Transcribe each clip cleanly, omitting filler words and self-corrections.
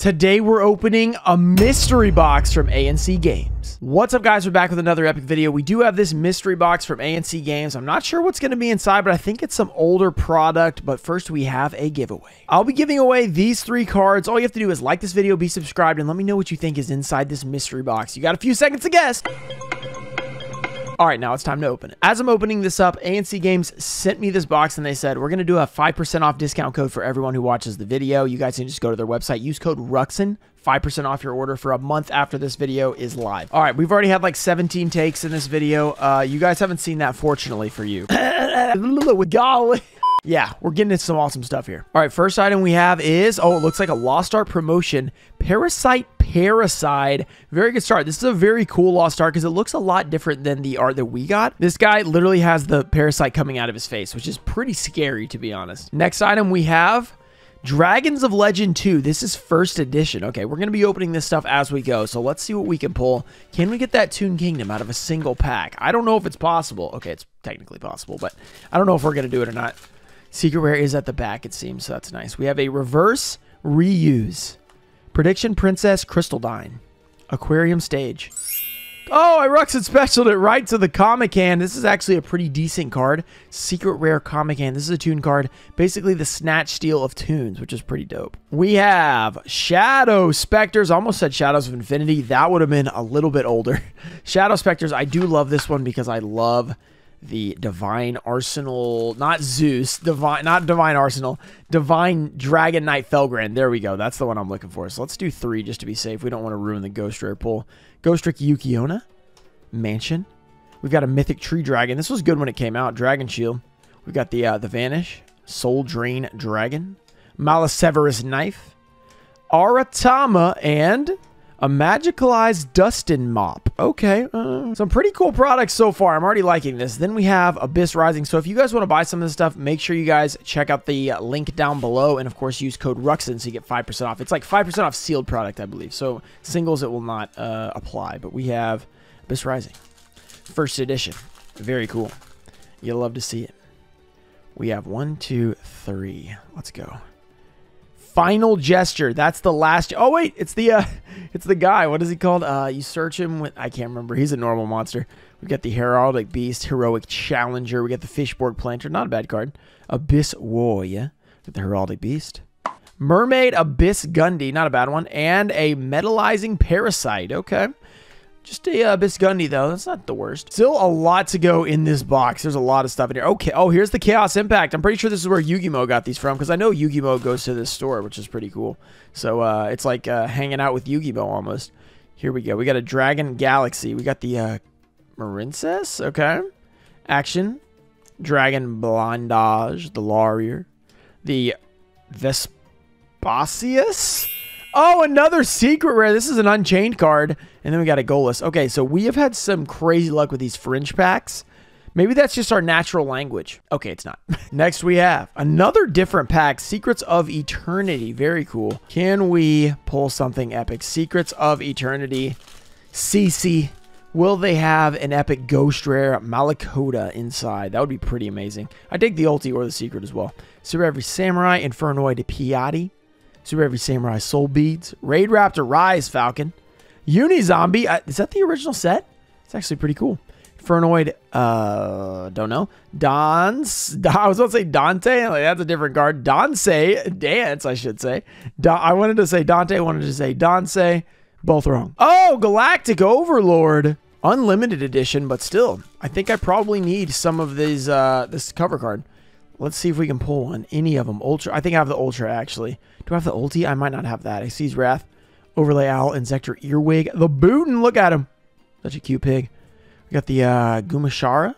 Today we're opening a mystery box from A&C Games. What's up, guys? We're back with another epic video. We do have this mystery box from A&C Games. I'm not sure what's going to be inside, but I think it's some older product. But first, we have a giveaway. I'll be giving away these 3 cards. All you have to do is like this video, be subscribed, and let me know what you think is inside this mystery box. You got a few seconds to guess. All right, now it's time to open it. As I'm opening this up, A&C Games sent me this box and they said, we're going to do a 5% off discount code for everyone who watches the video. You guys can just go to their website, use code Ruxin, 5% off your order for a month after this video is live. All right, we've already had like 17 takes in this video. You guys haven't seen that, fortunately for you. Golly. Yeah, we're getting into some awesome stuff here. All right, first item we have is, oh, it looks like a Lost Art promotion, Parasite. Very good start. This is a very cool Lost Art because it looks a lot different than the art that we got. This guy literally has the parasite coming out of his face, which is pretty scary, to be honest. Next item we have Dragons of Legend 2. This is first edition. Okay, we're going to be opening this stuff as we go, so let's see what we can pull. Can we get that Toon Kingdom out of a single pack? I don't know if it's possible. Okay, it's technically possible, but I don't know if we're going to do it or not. Secret Rare is at the back, it seems, so that's nice. We have a Reverse Reuse, Prediction Princess Crystal Dine, Aquarium Stage. Oh, I Ruxin specialed it right to the Comic Hand. This is actually a pretty decent card. Secret Rare Comic Hand. This is a Toon card. Basically the Snatch Steal of Toons, which is pretty dope. We have Shadow Specters. I almost said Shadows of Infinity. That would have been a little bit older. Shadow Specters. I do love this one because I love the Divine Arsenal, not Zeus, Divine, not Divine Arsenal, Divine Dragon Knight Felgrand. There we go. That's the one I'm looking for. So let's do 3 just to be safe. We don't want to ruin the Ghost Rare pull. Ghost Rick Yukiona, Mansion. We've got a Mythic Tree Dragon. This was good when it came out. Dragon Shield. We've got the Vanish, Soul Drain Dragon, Maliseverus Knife, Aratama, and a Magicalized Dustin Mop. Okay, some pretty cool products so far. I'm already liking this. Then we have Abyss Rising. So if you guys want to buy some of this stuff, make sure you guys check out the link down below. And of course, use code Ruxin so you get 5% off. It's like 5% off sealed product, I believe. So singles, it will not apply. But we have Abyss Rising, first edition. Very cool. You'll love to see it. We have 1, 2, 3. Let's go. Final Gesture. That's the last. Oh wait, it's the guy. What is he called? You search him with, I can't remember. He's a normal monster. We got the Heraldic Beast, Heroic Challenger. We got the Fishborg Planter. Not a bad card. Abyss Warrior. With the Heraldic Beast. Mermaid, Abyss Gundy. Not a bad one. And a Metallizing Parasite. Okay. Just a Abyss Gundy, though. That's not the worst. Still a lot to go in this box. There's a lot of stuff in here. Okay. Oh, here's the Chaos Impact. I'm pretty sure this is where Yu-Gi-Oh got these from, because I know Yu-Gi-Oh goes to this store, which is pretty cool. So it's like hanging out with Yu-Gi-Oh almost. Here we go. We got a Dragon Galaxy. We got the Marincess. Okay. Action. Dragon Blondage. The Laurier. The Vespasius. Oh, another Secret Rare. This is an Unchained card. And then we got a Goalless. Okay, so we have had some crazy luck with these fringe packs. Maybe that's just our natural language. Okay, it's not. Next, we have another different pack, Secrets of Eternity. Very cool. Can we pull something epic? Secrets of Eternity. CC. Will they have an epic Ghost Rare Malakoda inside? That would be pretty amazing. I dig the ulti or the secret as well. Super Every Samurai, Infernoid Piatti. Super Every Samurai Soul Beads, Raid Raptor Rise Falcon, Uni Zombie. Is that the original set? It's actually pretty cool. Infernoid, don't know. I was going to say Dante. Like, that's a different card. Dance, I should say. I wanted to say Dante. I wanted to say Dance. Both wrong. Oh, Galactic Overlord. Unlimited edition, but still. I think I probably need some of these, this cover card. Let's see if we can pull one. Any of them. Ultra. I think I have the Ultra, actually. Do I have the ulti? I might not have that. I seize Wrath. Overlay Owl. Inzektor Earwig. The Bootin. Look at him. Such a cute pig. We got the Gumashara.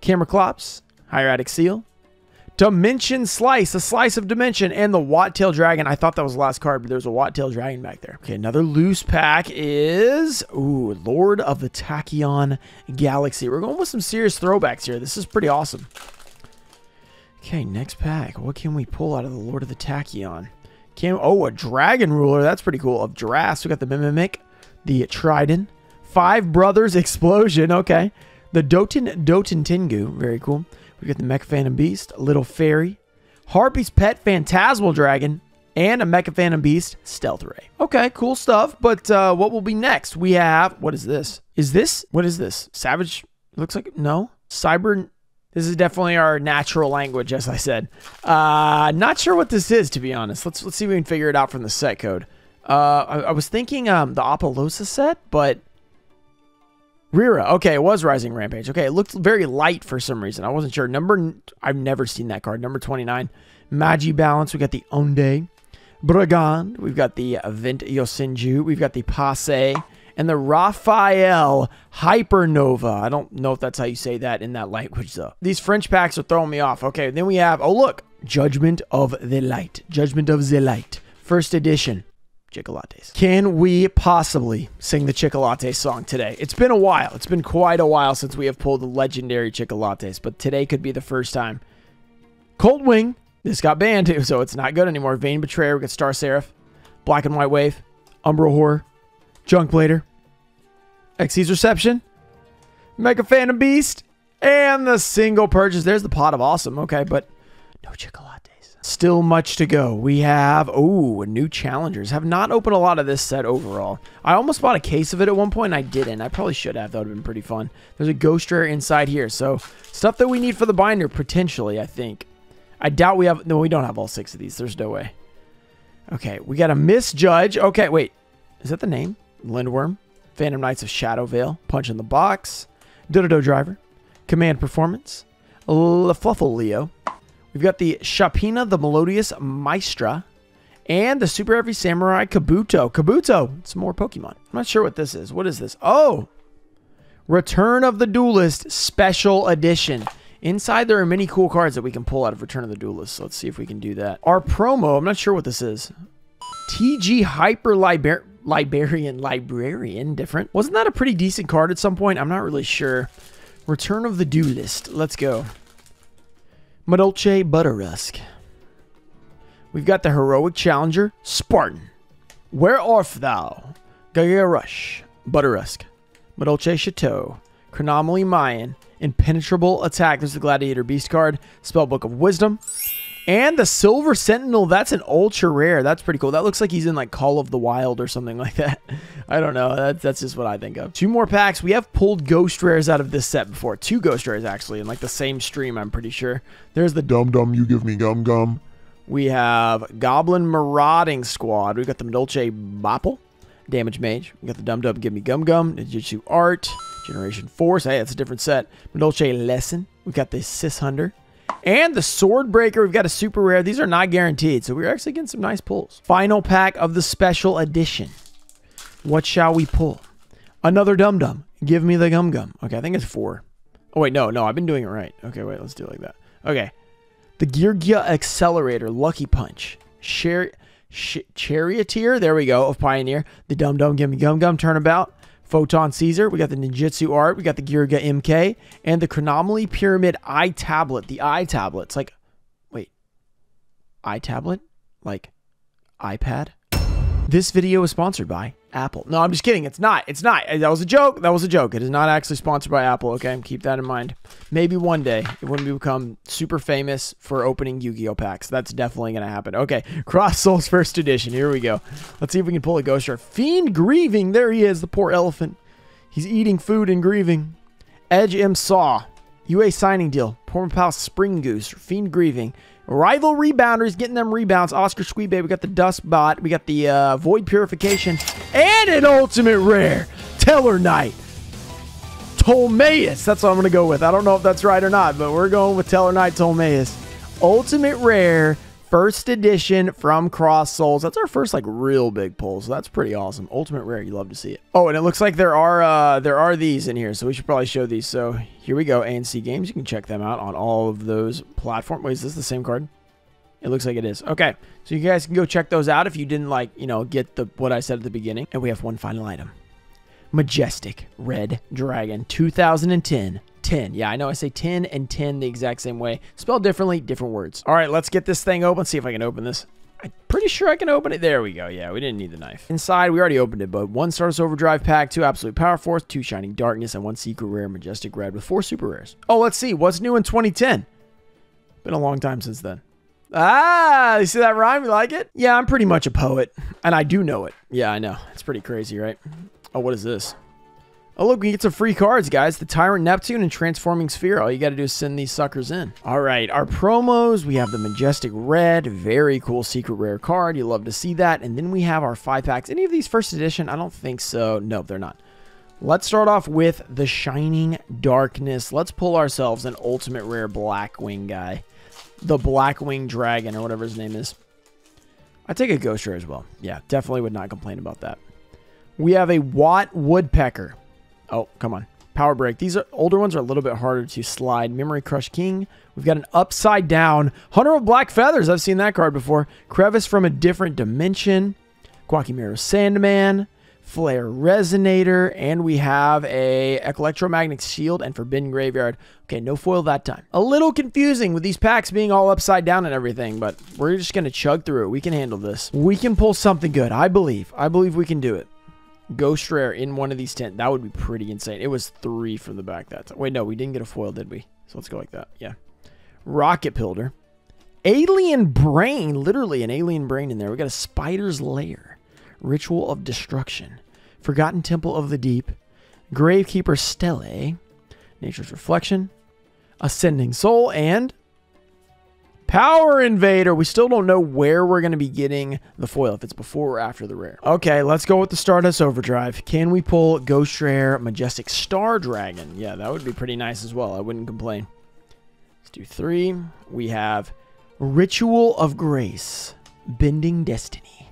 Camera Clops. Hieratic Seal. Dimension Slice. A Slice of Dimension. And the Watt Tail Dragon. I thought that was the last card, but there was a Watt Tail Dragon back there. Okay, another loose pack is... Ooh, Lord of the Tachyon Galaxy. We're going with some serious throwbacks here. This is pretty awesome. Okay, next pack. What can we pull out of the Lord of the Tachyon? Oh, a Dragon Ruler. That's pretty cool. Of Giraffes. We got the Mimic, the Trident, 5 Brothers Explosion. Okay. The Doten Tengu. Very cool. We got the Mech Phantom Beast, Little Fairy, Harpy's Pet Phantasmal Dragon, and a Mecha Phantom Beast Stealth Ray. Okay, cool stuff, but what will be next? We have, what is this? What is this? Savage, looks like, no? Cyber, this is definitely our natural language, as I said. Not sure what this is, to be honest. Let's see if we can figure it out from the set code. I was thinking the Apollosa set, but Rira, okay, it was Rising Rampage. Okay, it looked very light for some reason. I wasn't sure. I've never seen that card. Number 29. Magi Balance. We got the Onde. Brigand. We've got the Vint Yosinju. We've got the Passe. And the Raphael Hypernova. I don't know if that's how you say that in that language, though. These French packs are throwing me off. Okay, then we have, oh, look. Judgment of the Light. Judgment of the Light. First edition. Chicolates. Can we possibly sing the Chicolates song today? It's been a while. It's been quite a while since we have pulled the legendary Chicolates, but today could be the first time. Coldwing. This got banned, so it's not good anymore. Vayne Betrayer. We got Star Seraph. Black and White Wave. Umbral Horror. Junkblader. Xyz Reception. Mecha Phantom Beast. And the single purchase. There's the Pot of Awesome. Okay, but no Chicolates. Still much to go. We have, oh, new challengers. Have not opened a lot of this set overall. I almost bought a case of it at one point. I didn't. I probably should have. That would have been pretty fun. There's a Ghost Rare inside here. So stuff that we need for the binder, potentially, I think. I doubt we have, no, we don't have all six of these. There's no way. Okay, we got a Misjudge. Okay, wait. Is that the name? Lindworm. Phantom Knights of Shadowvale. Punch in the Box. Dododo Driver. Command Performance. LaFluffle Leo. We've got the Shapina, the Melodious Maestra, and the Super Heavy Samurai Kabuto. Kabuto! Some more Pokemon. I'm not sure what this is. What is this? Oh! Return of the Duelist Special Edition. Inside, there are many cool cards that we can pull out of Return of the Duelist. So let's see if we can do that. Our promo, I'm not sure what this is. TG Hyper Librarian. Different. Wasn't that a pretty decent card at some point? I'm not really sure. Return of the Duelist. Let's go. Madolce Butterrusk. We've got the Heroic Challenger, Spartan. Where art thou? Gaga Rush, Butterrusk. Madolce Chateau, Chronomaly Mayan, Impenetrable Attack. There's the Gladiator Beast card, Spellbook of Wisdom. And the Silver Sentinel, that's an ultra rare. That's pretty cool. That looks like he's in like Call of the Wild or something like that. I don't know. That's just what I think of. Two more packs. We have pulled Ghost Rares out of this set before. Two Ghost Rares actually in like the same stream, I'm pretty sure. There's the Dum Dum, you give me gum gum. We have Goblin Marauding Squad. We've got the Madolce Bopple, Damage Mage. We got the Dum Dum, give me gum gum, Ninjutsu Art, Generation Force. Hey, that's a different set. Madolce Lesson. We got the Sis Hunter. And the Sword Breaker. We've got a super rare. These are not guaranteed, so we're actually getting some nice pulls. Final pack of the special edition. What shall we pull? Another Dum Dum. Give me the Gum Gum. Okay, I think it's four. Oh, wait, no, I've been doing it right. Okay, wait, let's do it like that. Okay. The Girgia Accelerator. Lucky Punch. Charioteer. There we go, of Pioneer. The Dum Dum, give me Gum Gum. Turnabout. Photon Caesar, we got the Ninjutsu Art, we got the Girga MK, and the Chronomaly Pyramid Eye Tablet. The Eye Tablet's like, wait, Eye Tablet? Like, iPad? This video is sponsored by Apple. No, I'm just kidding. It's not. That was a joke. It is not actually sponsored by Apple, okay? Keep that in mind. Maybe one day, when we become super famous for opening Yu-Gi-Oh packs. That's definitely going to happen. Okay, Cross Souls First Edition. Here we go. Let's see if we can pull a Ghost Rare. Fiend Grieving. There he is, the poor elephant. He's eating food and grieving. Edge M. Saw. UA Signing Deal. Poor Pal Spring Goose. Fiend Grieving. Rival Rebounders, getting them rebounds. Oscar Squeebay, we got the Dust Bot. We got the Void Purification. And an ultimate rare. Teller Knight. Ptolemaeus. That's what I'm going to go with. I don't know if that's right or not, but we're going with Teller Knight Ptolemaeus. Ultimate rare. First edition from Cross Souls. That's our first like real big pull, so that's pretty awesome. Ultimate rare. You love to see it. Oh, and it looks like there are these in here, so we should probably show these. So here we go. A&C Games. You can check them out on all of those platforms. Wait, is this the same card? It looks like it is. Okay, so you guys can go check those out if you didn't like, you know, get the what I said at the beginning. And we have one final item. Majestic Red Dragon 2010. 10. Yeah, I know I say 10 and 10 the exact same way. Spelled differently, different words. All right, let's get this thing open. See if I can open this. I'm pretty sure I can open it. There we go. Yeah, we didn't need the knife. Inside, we already opened it, but one Stardust Overdrive pack, two Absolute Power Force, two Shining Darkness, and one Secret Rare Majestic Red with four Super Rares. Oh, let's see. What's new in 2010? Been a long time since then. Ah, you see that rhyme? You like it? Yeah, I'm pretty much a poet, and I do know it. Yeah, I know. It's pretty crazy, right? Oh, what is this? Oh, look, we get some free cards, guys. The Tyrant Neptune and Transforming Sphere. All you got to do is send these suckers in. All right, our promos. We have the Majestic Red. Very cool secret rare card. You love to see that. And then we have our 5-packs. Any of these first edition? I don't think so. No, they're not. Let's start off with the Shining Darkness. Let's pull ourselves an ultimate rare Blackwing guy. The Blackwing Dragon or whatever his name is. I take a Ghost Rare as well. Yeah, definitely would not complain about that. We have a Watt Woodpecker. Oh, come on. Power Break. These are, older ones are a little bit harder to slide. Memory Crush King. We've got an Upside Down. Hunter of Black Feathers. I've seen that card before. Crevice from a Different Dimension. Quackimero Sandman. Flare Resonator. And we have a Electromagnetic Shield and Forbidden Graveyard. Okay, no foil that time. A little confusing with these packs being all upside down and everything, but we're just going to chug through it. We can handle this. We can pull something good. I believe. I believe we can do it. Ghost Rare in one of these 10. That would be pretty insane. It was 3 from the back that time. Wait, no, we didn't get a foil, did we? So let's go like that. Yeah. Rocket Builder. Alien Brain. Literally an alien brain in there. We got a Spider's Lair. Ritual of Destruction. Forgotten Temple of the Deep. Gravekeeper Stele. Nature's Reflection. Ascending Soul. And Power Invader. We still don't know where we're going to be getting the foil, if it's before or after the rare. Okay, let's go with the Stardust Overdrive. Can we pull Ghost Rare Majestic Star Dragon? Yeah, that would be pretty nice as well. I wouldn't complain. Let's do 3. We have Ritual of Grace, Bending Destiny,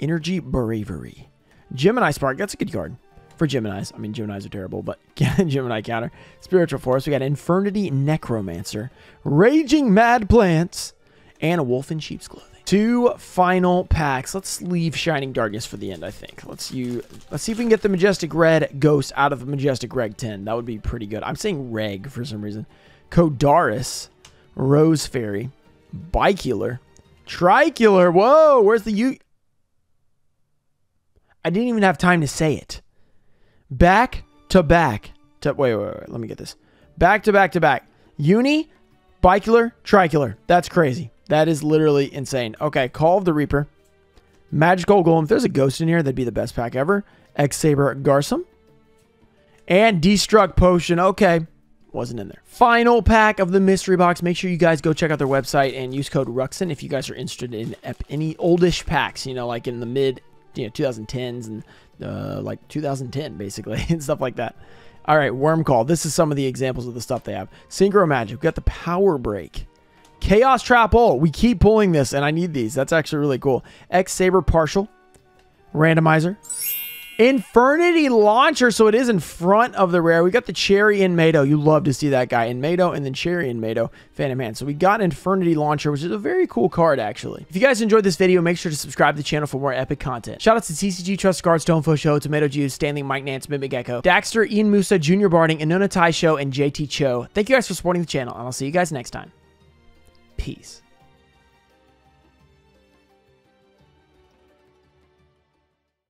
Energy Bravery, Gemini Spark. That's a good card for Geminis. I mean, Geminis are terrible, but Gemini counter. Spiritual Force. We got Infernity Necromancer, Raging Mad Plants, and a Wolf in Sheep's Clothing. 2 final packs. Let's leave Shining Darkness for the end, I think. Let's see if we can get the Majestic Red Ghost out of the Majestic Reg 10. That would be pretty good. I'm saying Reg for some reason. Codaris, Rose Fairy, Bicular, Tricular. Whoa, where's the U? I didn't even have time to say it. Back to back to wait, let me get this. Back to back to back. Uni, Bicular, Tricular. That's crazy. That is literally insane. Okay, Call of the Reaper. Magical Golem. If there's a ghost in here, that'd be the best pack ever. X-Saber Garsum. And Destruct Potion. Okay. Wasn't in there. Final pack of the mystery box. Make sure you guys go check out their website and use code Ruxin if you guys are interested in any oldish packs, you know, like in the mid 2010s and like 2010 basically and stuff like that. All right, Worm Call. This is some of the examples of the stuff they have. Synchro Magic. We've got the Power Break. Chaos Trap Hole. We keep pulling this and I need these. That's actually really cool. X Saber Partial. Randomizer. Infernity Launcher. So it is in front of the rare. We got the Cherry Inmato. You love to see that guy. Inmato and then Cherry Inmato. Phantom Hand. So we got Infernity Launcher, which is a very cool card, actually. If you guys enjoyed this video, make sure to subscribe to the channel for more epic content. Shout out to TCG, Trust Guard, Stonefo Show, Tomato Juice, Stanley, Mike Nance, Mimic Gecko, Daxter, Ian Musa, Junior Barding, Inona Tai Show, and JT Cho. Thank you guys for supporting the channel, and I'll see you guys next time. Peace.